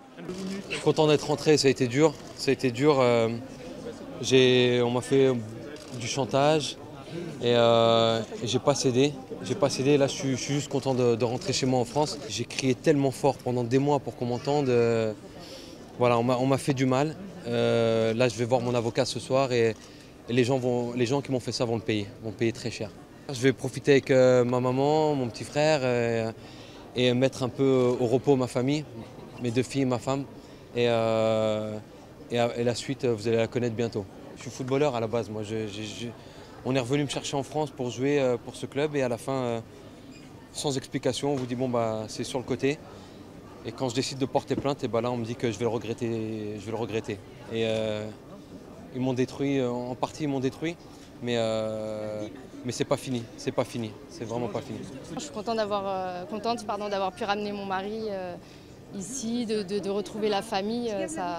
Je suis content d'être rentré, ça a été dur. Ça a été dur. On m'a fait du chantage et j'ai pas cédé. Là, je suis juste content de rentrer chez moi en France. J'ai crié tellement fort pendant des mois pour qu'on m'entende. Voilà, on m'a fait du mal. Là, je vais voir mon avocat ce soir et les gens qui m'ont fait ça vont le payer très cher. Je vais profiter avec ma maman, mon petit frère et mettre un peu au repos ma famille, mes deux filles, ma femme. Et la suite, vous allez la connaître bientôt. Je suis footballeur à la base. Moi, on est revenu me chercher en France pour jouer pour ce club et à la fin, sans explication, on vous dit bon bah c'est sur le côté. Et quand je décide de porter plainte, et ben là on me dit que je vais le regretter. Et ils m'ont détruit, en partie ils m'ont détruit, mais c'est pas fini, c'est vraiment pas fini. Je suis contente d'avoir pu ramener mon mari ici, de retrouver la famille, ça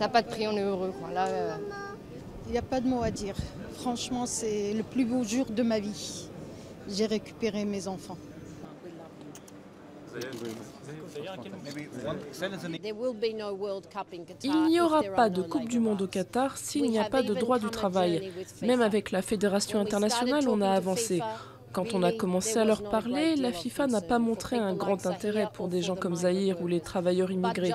n'a pas de prix, on est heureux. Là, il n'y a pas de mots à dire. Franchement, c'est le plus beau jour de ma vie. J'ai récupéré mes enfants. Il n'y aura pas de Coupe du Monde au Qatar s'il n'y a pas de droit du travail. Même avec la Fédération internationale, on a avancé. Quand on a commencé à leur parler, la FIFA n'a pas montré un grand intérêt pour des gens comme Zahir ou les travailleurs immigrés.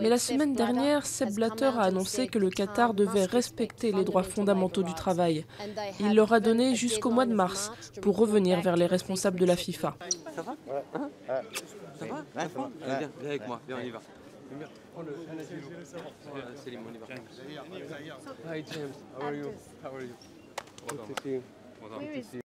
Mais la semaine dernière, Seb Blatter a annoncé que le Qatar devait respecter les droits fondamentaux du travail. Il leur a donné jusqu'au mois de mars pour revenir vers les responsables de la FIFA. Ça va ? Ça va ? Ça va ? Viens avec moi, viens, on y va. Hi James, how are you? How are you?